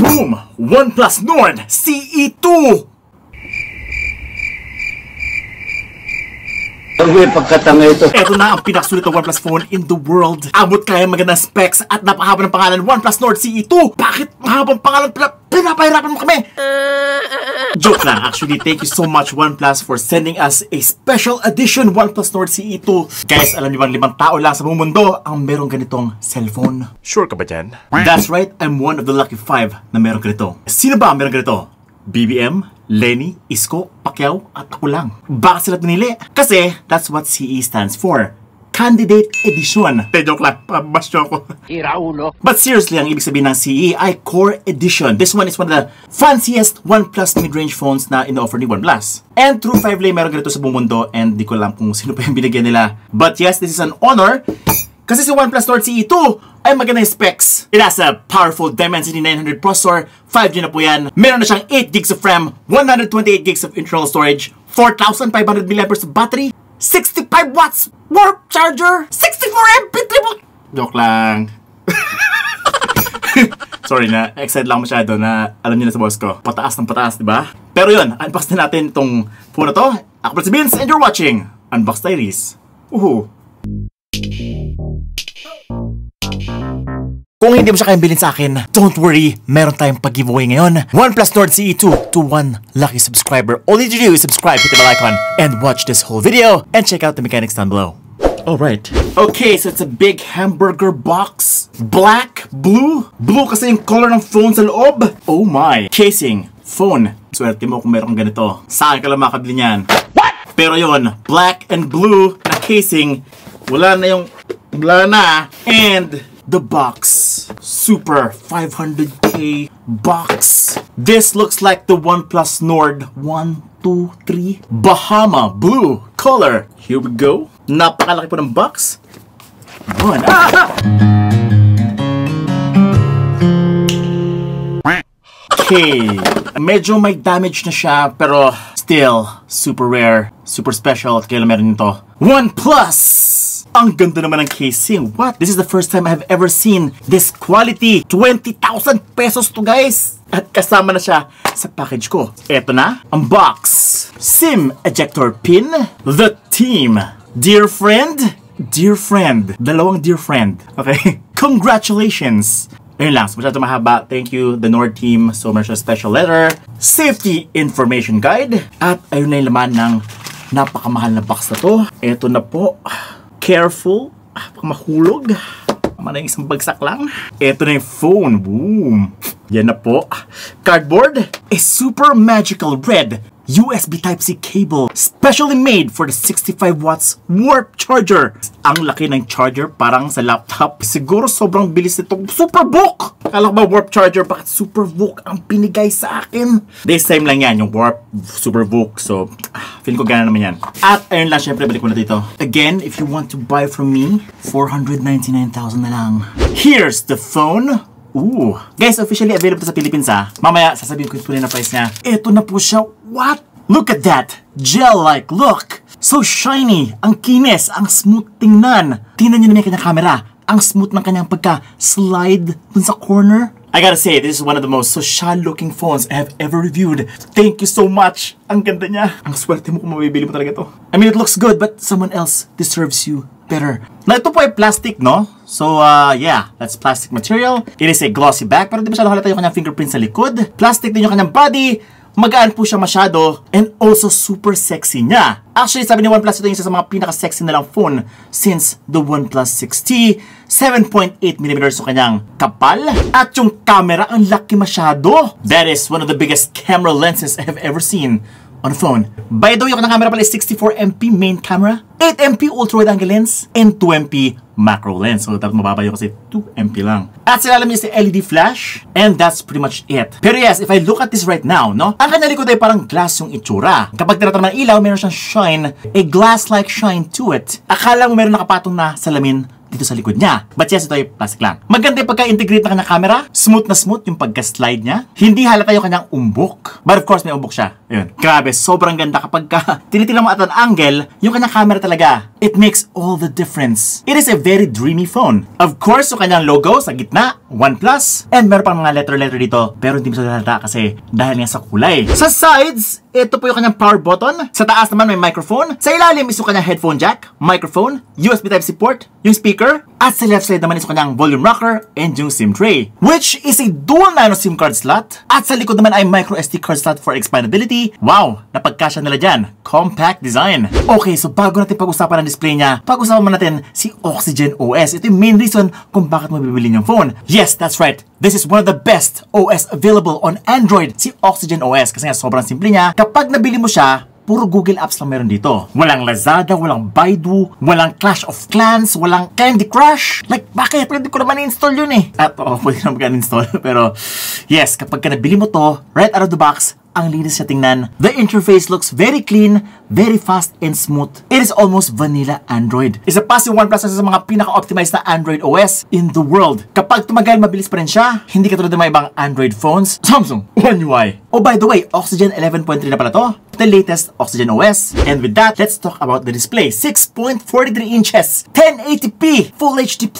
Boom! OnePlus Nord CE 2! Ito na ang pinakasulit na OnePlus phone in the world. Abot kaya magandang specs at napahaba ng pangalan OnePlus Nord CE 2. Bakit mahabang pangalan pinapahirapan mo kami? Joke lang. Actually, thank you so much OnePlus for sending us a special edition OnePlus Nord CE 2. Guys, alam niyo bang 5 tao lang sa buong mundo ang merong ganitong cellphone? Sure ka ba dyan? That's right, I'm one of the lucky 5 na merong ganito. Sino ba ang merong ganito? BBM? Lenny, Isko, Pacquiao, at ako lang. Bakit sila pinili? Kasi that's what CE stands for. Candidate Edition. Te joke lang, basyo ako. Iraulo. But seriously, ang ibig sabihin ng CE ay Core Edition. This one is one of the fanciest OnePlus mid-range phones na in-offer ni OnePlus. And through 5-lay, meron ganito sa buong mundo. And di ko alam kung sino pa yung binigyan nila. But yes, this is an honor. Kasi si OnePlus Nord CE 2 ay maganda yung specs. It has a powerful Dimensity 900 processor, 5G na po yan. Meron na siyang 8 gigs of RAM, 128 gigs of internal storage, 4,500 mAh of battery, 65 watts warp charger, 64 MP triple... Joke lang. Sorry na, excited lang masyado na alam niyo na sa boss ko. Pataas ng pataas, di ba? Pero yun, unbox na natin itong phone na to. Ako pala si Vince and you're watching Unbox Diaries. Kung hindi mo siya kayang bilhin sa akin, don't worry, meron tayong pag-giveaway ngayon. OnePlus Nord CE 2 to 1 lucky subscriber. All you need to do is subscribe, hit the bell icon, and watch this whole video, and check out the mechanics down below. Alright. Okay, so it's a big hamburger box. Black, blue. Blue kasi yung color ng phone sa loob. Oh my. Casing, phone. Swerte mo kung meron kang ganito. Sa akin ka lang makabili niyan. What? Pero yun, black and blue na casing. Wala na yung... Wala na. And... the box, super 500k box. This looks like the OnePlus Nord 1, 2, 3 Bahama blue color. Here we go. Napakalaki po ng box. Yun. Ah! Okay, medyo may damage na siya pero still super rare, super special at kailan meron nito. OnePlus! Ang ganda naman ng casing. What? This is the first time I have ever seen this quality. 20,000 pesos to, guys. At kasama na siya sa package ko. Eto na. Ang box. SIM ejector pin. The team. Dear friend. Dear friend. Dalawang dear friend. Okay. Congratulations. Ayun lang. Masyado mahaba. Thank you, the Nord team. So much a special letter. Safety information guide. At ayun na yung laman ng napakamahal na box na to. Eto na po. Careful, pag mahulog, tama na yung isang bagsak lang. Ito na yung phone, boom. Yan na po. Cardboard, a super magical red USB Type-C cable, specially made for the 65 watts warp charger. Ang laki ng charger, parang sa laptop. Siguro sobrang bilis nitong SUPERVOOC! Kala ko ba warp charger, bakit SUPERVOOC ang binigay sa akin? This time lang yan, yung warp SUPERVOOC. So, feeling ko gana naman yan. At ayun lang, syempre, balik ko na dito. Again, if you want to buy from me, 499,000 na lang. Here's the phone. Ooh. Guys, officially available sa Philippines ha. Mamaya, sasabihin ko yung tunay na price niya. Ito na po siya. What? Look at that. Gel-like look. So shiny. Ang kinis. Ang smooth tingnan. Tingnan nyo naman yung kanyang camera. Ang smooth ng kanyang pagka-slide dun sa corner. I gotta say, this is one of the most social-looking phones I have ever reviewed. Thank you so much. Ang ganda niya. Ang swerte mo kung mabibili mo talaga to. I mean, it looks good, but someone else deserves you better. Na ito po ay plastic, no? So, yeah, that's plastic material. It is a glossy bag, pero di masyado halata yung kanyang fingerprint sa likod. Plastic din yung kanyang body. Magaan po siya masyado. And also, super sexy niya. Actually, sabi ni OnePlus, ito yung isa sa mga pinaka-sexy na lang phone since the OnePlus 6T. 7.8mm yung kanyang kapal. At yung camera, ang laki masyado. That is one of the biggest camera lenses I have ever seen on a phone. By the way, yung kanyang camera pala is 64MP main camera, 8MP ultra-wide angle lens, and 2MP macro lens. So, dapat mababa yun kasi 2MP lang. At sila alam niya si LED flash. And that's pretty much it. Pero yes, if I look at this right now, no? Ang kanyang likod ay parang glass yung itsura. Kapag tinatanong ng ilaw, meron siyang shine. A glass-like shine to it. Akala mo meron nakapatong na salamin dito sa likod niya. But yes, ito ay plastic lang. Maganda yung pagka-integrate na kanyang camera. Smooth na smooth yung pagka-slide niya. Hindi halata yung kanyang umbok. But of course, may umbok siya. Ayun. Grabe, sobrang ganda kapag ka tinitilang mo at an angle, yung kanyang camera talaga. It makes all the difference. It is a very dreamy phone. Of course, yung kanyang logo sa gitna, OnePlus. And meron pang mga letter-letter dito. Pero hindi masyadong halata kasi dahil nga sa kulay. Sa sides, ito po yung kanyang power button. Sa taas naman may microphone. Sa ilalim is yung kanyang headphone jack, microphone, USB Type-C port, yung speaker. At sa left side naman is yung kanyang volume rocker and yung SIM tray. Which is a dual nano SIM card slot. At sa likod naman ay micro SD card slot for expandability. Wow! Napagkasya nila dyan. Compact design. Okay, so bago natin pag-usapan ang display niya, pag-usapan man natin si Oxygen OS. Ito yung main reason kung bakit mo bibili yung phone. Yes, that's right. This is one of the best OS available on Android, si Oxygen OS. Kasi nga sobrang simple niya. Kapag nabili mo siya, puro Google Apps lang meron dito. Walang Lazada, walang Baidu, walang Clash of Clans, walang Candy Crush. Like, bakit? Pwede ko naman i-install yun eh. At pwede naman i-install. Pero, yes, kapag ka nabili mo to, right out of the box, ang linis siya tingnan. The interface looks very clean, very fast, and smooth. It is almost vanilla Android. Isa pa si OnePlus sa mga pinaka-optimized na Android OS in the world. Kapag tumagal, mabilis pa rin siya. Hindi katulad ng mga ibang Android phones. Samsung One UI. Oh, by the way, Oxygen 11.3 na pala to. The latest Oxygen OS. And with that, let's talk about the display. 6.43 inches, 1080p, Full HD+,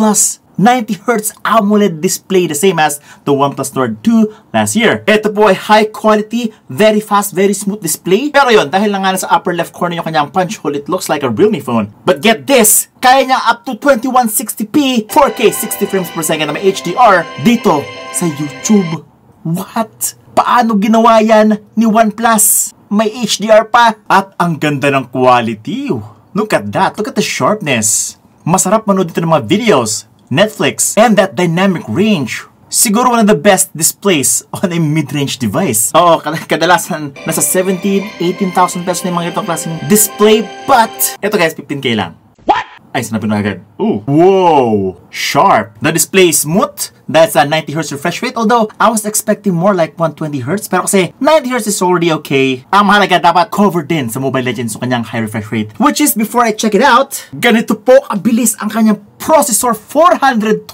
90Hz AMOLED display, the same as the OnePlus Nord 2 last year. Ito po ay high quality, very fast, very smooth display. Pero yun, dahil lang nga sa upper left corner yung kanyang punch hole, it looks like a Realme phone. But get this, kaya niya up to 2160p, 4K, 60 frames per second na may HDR dito sa YouTube. What? Paano ginawa yan ni OnePlus? May HDR pa. At ang ganda ng quality. Look at that. Look at the sharpness. Masarap manood dito ng mga videos. Netflix. And that dynamic range. Siguro one of the best displays on a mid-range device. Oo, kadalasan nasa 17, 18,000 pesos na yung mga itong klaseng display. But, eto guys, 15K lang. What? Ay, sinabi na agad. Ooh. Whoa! Sharp. The display is smooth. That's a 90Hz refresh rate. Although, I was expecting more like 120Hz. Pero kasi, 90Hz is already okay. Ang mahalaga dapat covered din sa Mobile Legends yung kanyang high refresh rate. Which is, before I check it out, ganito po kabilis ang kanyang processor, 420,000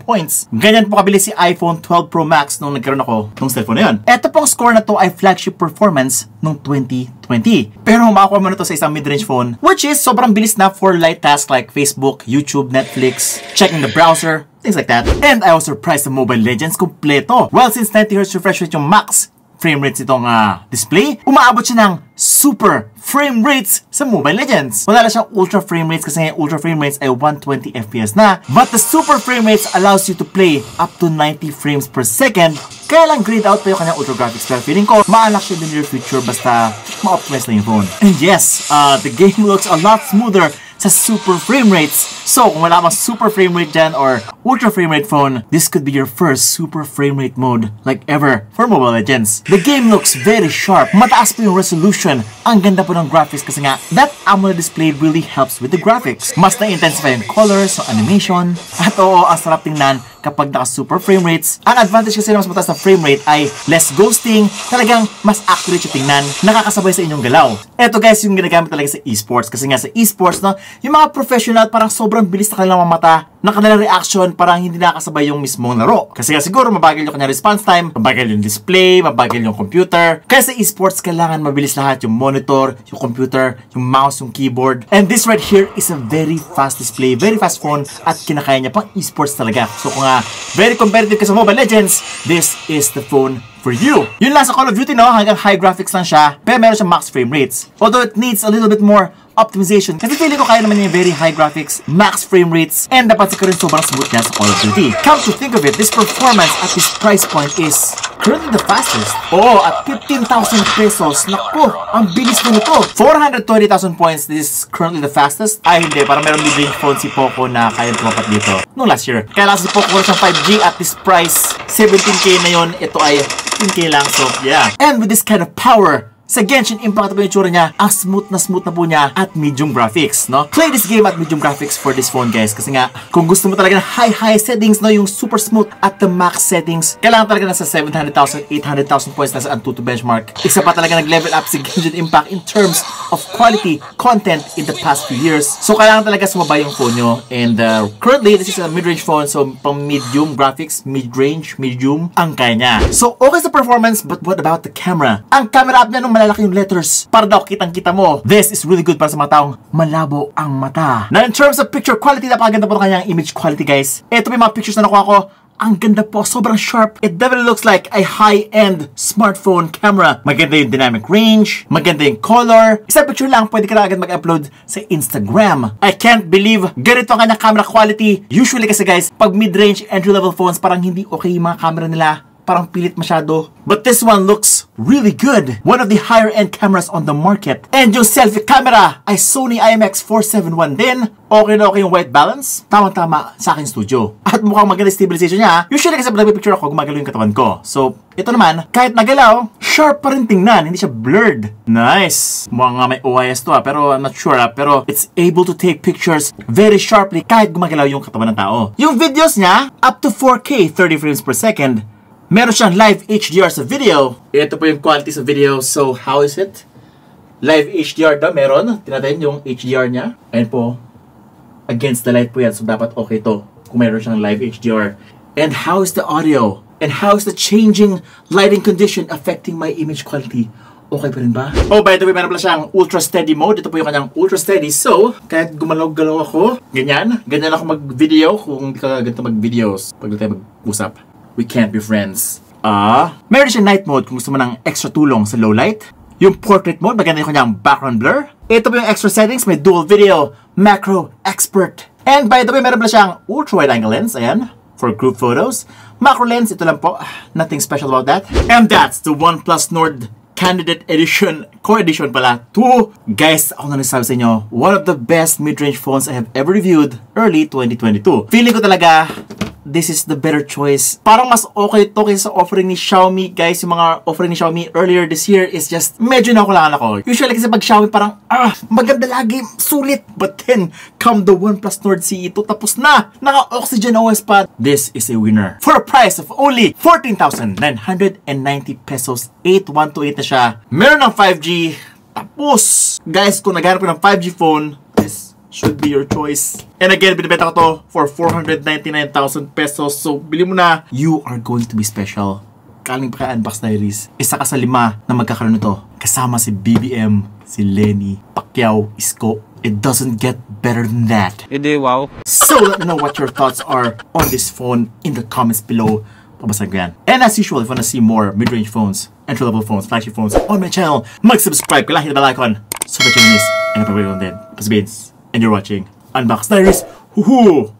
points. Ganyan po kabilis si iPhone 12 Pro Max nung nagkaroon ako ng cellphone na yun. Ito pong score na to ay flagship performance nung 2020. Pero makakuha mo na to sa isang mid-range phone, which is sobrang bilis na for light tasks like Facebook, YouTube, Netflix, checking the browser, things like that. And I was surprised the Mobile Legends kompleto. Well, since 90Hz refresh rate yung max frame rates itong display, umaabot siya ng super frame rates sa Mobile Legends. Wala na siyang ultra frame rates kasi yung ultra frame rates ay 120 FPS na. But the super frame rates allows you to play up to 90 frames per second. Kaya lang grayed out pa yung kanyang ultra graphics. Pero feeling ko, maalak siya in the near future basta ma-optimize na yung phone. And yes, the game looks a lot smoother sa super frame rates. So, kung wala kang super frame rate dyan or ultra frame rate phone, this could be your first super frame rate mode like ever for Mobile Legends. The game looks very sharp. Mataas po yung resolution. Ang ganda po ng graphics kasi nga, that AMOLED display really helps with the graphics. Mas na-intensify yung colors, so animation. At oo, ang sarap tingnan kapag naka-super frame rates. Ang advantage kasi na mas mataas na frame rate ay less ghosting. Talagang mas accurate yung tingnan. Nakakasabay sa inyong galaw. Eto guys, yung ginagamit talaga sa esports. Kasi nga sa esports, no, yung mga professional, parang sobrang bilis na kanilang mata, na kanilang reaction, parang hindi nakasabay yung mismong laro. Kasi siguro mabagal yung kanyang response time, mabagal yung display, mabagal yung computer. Kaya sa esports, kailangan mabilis lahat. Yung monitor, yung computer, yung mouse, yung keyboard. And this right here is a very fast display, very fast phone, at kinakaya niya pang esports talaga. So kung very competitive ka sa Mobile Legends, this is the phone for you. Yun lang sa Call of Duty, no? Hanggang high graphics lang siya, pero meron siyang max frame rates. Although it needs a little bit more optimization kasi feeling ko kaya naman yung very high graphics, max frame rates, and napansin ko rin sobrang smooth niya sa Call of Duty. Come to think of it, this performance at this price point is currently the fastest. Oo, at 15,000 pesos. Naku, ang bilis na nito. 420,000 points, this is currently the fastest. Ay, hindi. Parang meron mid-range phone si Poco na kaya tumapat dito. No, last year. Kaya lang si Poco ko siyang 5G at this price, 17K na yun. Ito ay 15K lang. So, yeah. And with this kind of power, Sa Genshin Impact po yung tsura niya, ang smooth na po niya at medium graphics, no? Play this game at medium graphics for this phone, guys. Kasi nga, kung gusto mo talaga ng high settings, no? Yung super smooth at the max settings, kailangan talaga na sa 700,000, 800,000 points na sa Antutu benchmark. Isa pa talaga nag-level up si Genshin Impact in terms of quality content in the past few years. So, kailangan talaga sumabay yung phone nyo. And currently, this is a mid-range phone. So, pang medium graphics, mid-range, medium, ang kaya niya. So, okay sa performance, but what about the camera? Ang camera app niya nung malalaki yung letters para daw kitang-kita mo. This is really good para sa mga taong malabo ang mata. Now in terms of picture quality, napakaganda po ng kanyang image quality, guys. Ito may mga pictures na nakuha ko. Ang ganda po, sobrang sharp. It definitely looks like a high-end smartphone camera. Maganda yung dynamic range, maganda yung color. Isa picture lang, pwede ka na agad mag-upload sa Instagram. I can't believe ganito ang kanyang camera quality. Usually kasi guys, pag mid-range entry-level phones, parang hindi okay yung mga camera nila. Parang pilit masyado. But this one looks really good. One of the higher-end cameras on the market. And yung selfie camera ay Sony IMX471 din. Okay na okay yung white balance. Tama-tama sa akin studio. At mukhang maganda stabilization niya. Usually kasi nagpipicture ako, gumagalaw yung katawan ko. So, ito naman, kahit nagalaw, sharp pa rin tingnan. Hindi siya blurred. Nice. Mukhang nga may OIS to pero I'm not sure pero it's able to take pictures very sharply kahit gumagalaw yung katawan ng tao. Yung videos niya, up to 4K 30 frames per second. Meron siyang live HDR sa video. Ito po yung quality sa video. So, how is it? Live HDR daw meron. Tinatayin yung HDR niya. Ayan po. Against the light po yan. So, dapat okay to kung meron siyang live HDR. And how is the audio? And how is the changing lighting condition affecting my image quality? Okay pa rin ba? Oh, by the way, meron pala siyang ultra steady mode. Ito po yung kanyang ultra steady. So, kahit gumalaw-galaw ako, ganyan. Ganyan ako mag-video kung hindi ka ganito mag-videos. Pag tayo mag-usap. We can't be friends. Meron siya night mode kung gusto mo ng extra tulong sa low light. Yung portrait mode, maganda yung kanyang background blur. Ito po yung extra settings, may dual video, macro, expert. And by the way, meron pala siyang ultra wide angle lens, ayan, for group photos. Macro lens, ito lang po, nothing special about that. And that's the OnePlus Nord Candidate Edition, Core Edition pala 2. Guys, ako na nasabi sa inyo, one of the best mid-range phones I have ever reviewed early 2022. Feeling ko talaga, this is the better choice. Parang mas okay to kaysa sa offering ni Xiaomi, guys. Yung mga offering ni Xiaomi earlier this year is just medyo nakulangan ako. Usually kasi pag Xiaomi parang, maganda lagi, sulit. But then, come the OnePlus Nord CE 2, tapos na, naka-Oxygen OS pa. This is a winner. For a price of only 14,990 pesos, 8128 na siya. Meron ng 5G, tapos. Guys, kung naghanap ko ng 5G phone, should be your choice. And again, binibenta ko to for 499,000 pesos. So, bili mo na. You are going to be special. Kaling pa kay Unbox Diaries. Isa ka sa 5 na magkakaroon nito. Kasama si BBM, si Lenny, Pacquiao, Isko. It doesn't get better than that. Ede, wow. So, let me know what your thoughts are on this phone in the comments below. Pabasag yan. And as usual, if you wanna see more mid-range phones, entry-level phones, flagship phones on my channel, mag-subscribe. Kailangan hit the bell icon so that you miss. And I'll probably go on then. Pasabins. And you're watching Unbox Diaries. Woohoo!